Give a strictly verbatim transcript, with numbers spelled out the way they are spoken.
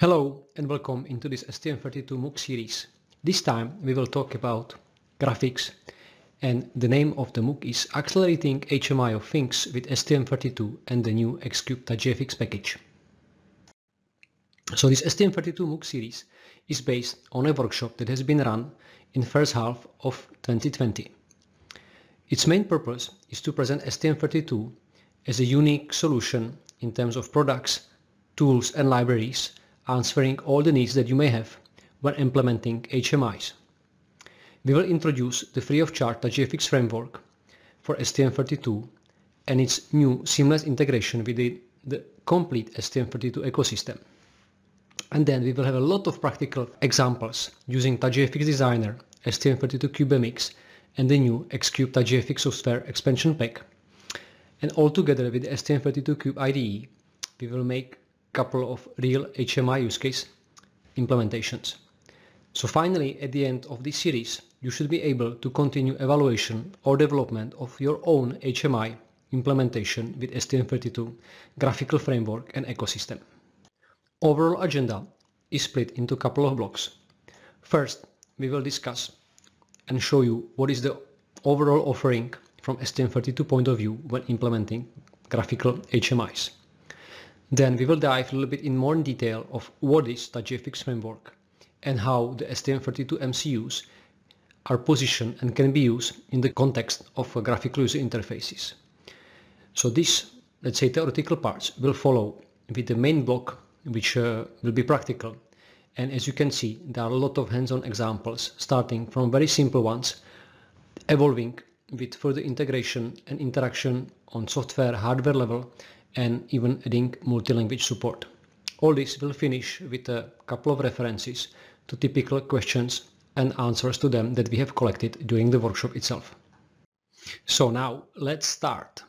Hello and welcome into this S T M thirty-two MOOC series. This time we will talk about graphics, and the name of the MOOC is Accelerating H M I of Things with S T M thirty-two and the new X Cube TouchGFX package. So this S T M thirty-two MOOC series is based on a workshop that has been run in first half of twenty twenty. Its main purpose is to present S T M thirty-two as a unique solution in terms of products, tools and libraries, answering all the needs that you may have when implementing H M Is. We will introduce the free-of-charge TouchGFX framework for S T M thirty-two and its new seamless integration with the, the complete S T M thirty-two ecosystem. And then we will have a lot of practical examples using TouchGFX Designer, S T M thirty-two Cube M X and the new X Cube TouchGFX software expansion pack. And all together with the S T M thirty-two Cube I D E, we will make couple of real H M I use case implementations. So finally, at the end of this series, you should be able to continue evaluation or development of your own H M I implementation with S T M thirty-two, graphical framework and ecosystem. Overall agenda is split into a couple of blocks. First, we will discuss and show you what is the overall offering from S T M thirty-two point of view when implementing graphical H M Is. Then we will dive a little bit in more detail of what is TouchGFX framework and how the S T M thirty-two M C Us are positioned and can be used in the context of graphical user interfaces. So this, let's say, theoretical parts will follow with the main block, which uh, will be practical. And as you can see, there are a lot of hands-on examples, starting from very simple ones, evolving with further integration and interaction on software, hardware level, and even adding multi-language support. All this will finish with a couple of references to typical questions and answers to them that we have collected during the workshop itself. So now let's start.